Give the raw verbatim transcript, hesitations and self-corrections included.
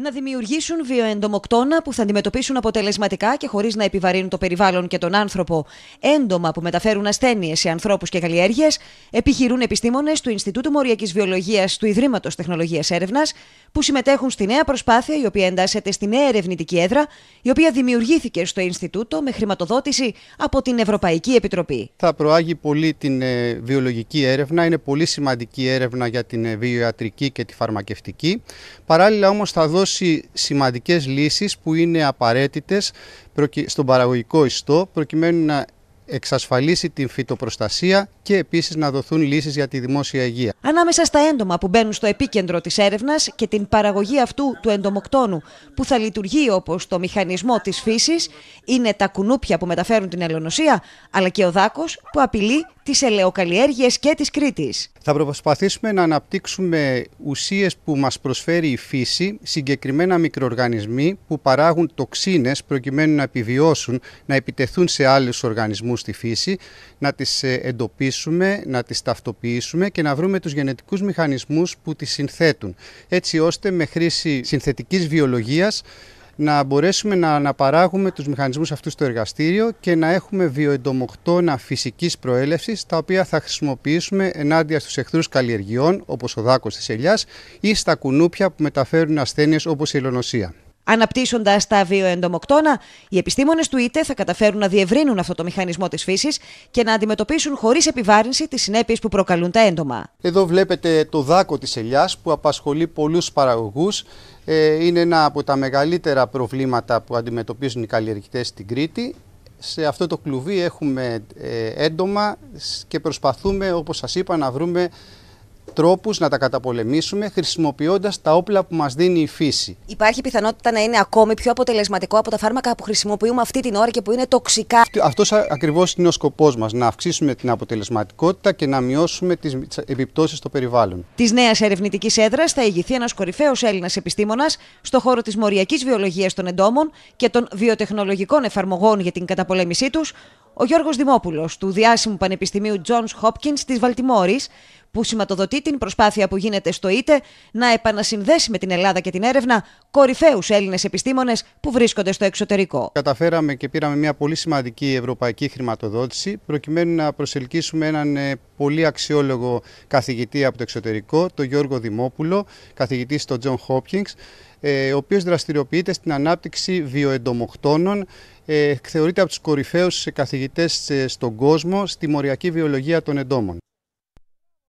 να δημιουργήσουν βιοεντομοκτώνα που θα αντιμετωπίσουν αποτελεσματικά και χωρίς να επιβαρύνουν το περιβάλλον και τον άνθρωπο έντομα που μεταφέρουν ασθένειες σε ανθρώπους και καλλιέργειες, επιχειρούν επιστήμονες του Ινστιτούτου Μοριακής Βιολογίας του Ιδρύματος Τεχνολογίας Έρευνας, που συμμετέχουν στη νέα προσπάθεια η οποία εντάσσεται στη νέα ερευνητική έδρα, η οποία δημιουργήθηκε στο Ινστιτούτο με χρηματοδότηση από την Ευρωπαϊκή Επιτροπή. Θα προάγει πολύ την βιολογική έρευνα, είναι πολύ σημαντική έρευνα για την βιοιατρική και τη φαρμακευτική. Παράλληλα όμως θα δώσει σημαντικές λύσεις που είναι απαραίτητες στον παραγωγικό ιστό προκειμένου να εξασφαλίσει την φυτοπροστασία και επίσης να δοθούν λύσεις για τη δημόσια υγεία. Ανάμεσα στα έντομα που μπαίνουν στο επίκεντρο της έρευνας και την παραγωγή αυτού του εντομοκτώνου που θα λειτουργεί όπως το μηχανισμό της φύσης είναι τα κουνούπια που μεταφέρουν την ελαιονοσία αλλά και ο δάκος που απειλεί τις ελαιοκαλλιέργειες και της Κρήτης. Θα προσπαθήσουμε να αναπτύξουμε ουσίες που μας προσφέρει η φύση, συγκεκριμένα μικροοργανισμοί που παράγουν τοξίνες προκειμένου να επιβιώσουν, να επιτεθούν σε άλλους οργανισμούς στη φύση, να τις εντοπίσουμε, να τις ταυτοποιήσουμε και να βρούμε τους γενετικούς μηχανισμούς που τις συνθέτουν, έτσι ώστε με χρήση συνθετικής βιολογίας να μπορέσουμε να αναπαράγουμε τους μηχανισμούς αυτούς στο εργαστήριο και να έχουμε βιοεντομοκτώνα φυσικής προέλευσης, τα οποία θα χρησιμοποιήσουμε ενάντια στους εχθρούς καλλιεργειών, όπως ο δάκος της ελιάς, ή στα κουνούπια που μεταφέρουν ασθένειες όπως η ελαιονοσία. Αναπτύσσοντας τα βιοεντομοκτώνα, οι επιστήμονες του ΙΤΕ θα καταφέρουν να διευρύνουν αυτό το μηχανισμό της φύσης και να αντιμετωπίσουν χωρίς επιβάρυνση τις συνέπειες που προκαλούν τα έντομα. Εδώ βλέπετε το δάκο της ελιάς που απασχολεί πολλούς παραγωγούς. Είναι ένα από τα μεγαλύτερα προβλήματα που αντιμετωπίζουν οι καλλιεργητές στην Κρήτη. Σε αυτό το κλουβί έχουμε έντομα και προσπαθούμε, όπως σας είπα, να βρούμε τρόπους να τα καταπολεμήσουμε χρησιμοποιώντας τα όπλα που μας δίνει η φύση. Υπάρχει πιθανότητα να είναι ακόμη πιο αποτελεσματικό από τα φάρμακα που χρησιμοποιούμε αυτή την ώρα και που είναι τοξικά. Αυτός ακριβώς είναι ο σκοπός μας, να αυξήσουμε την αποτελεσματικότητα και να μειώσουμε τις επιπτώσεις στο περιβάλλον. Της νέας ερευνητικής έδρας θα ηγηθεί ένας κορυφαίος Έλληνας επιστήμονας στον χώρο της μοριακής βιολογίας των εντόμων και των βιοτεχνολογικών εφαρμογών για την καταπολέμησή τους, ο Γιώργος Δημόπουλος του διάσημου Πανεπιστημίου Johns Hopkins της Βαλτιμόρης, που σηματοδοτεί την προσπάθεια που γίνεται στο ΙΤΕ να επανασυνδέσει με την Ελλάδα και την έρευνα κορυφαίους Έλληνες επιστήμονες που βρίσκονται στο εξωτερικό. Καταφέραμε και πήραμε μια πολύ σημαντική ευρωπαϊκή χρηματοδότηση προκειμένου να προσελκύσουμε έναν πολύ αξιόλογο καθηγητή από το εξωτερικό, τον Γιώργο Δημόπουλο, καθηγητή στο Johns Hopkins, ο οποίος δραστηριοποιείται στην ανάπτυξη βιοεντομοκτώνων. Θεωρείται από τους κορυφαίους καθηγητές στον κόσμο στη μοριακή βιολογία των εντόμων.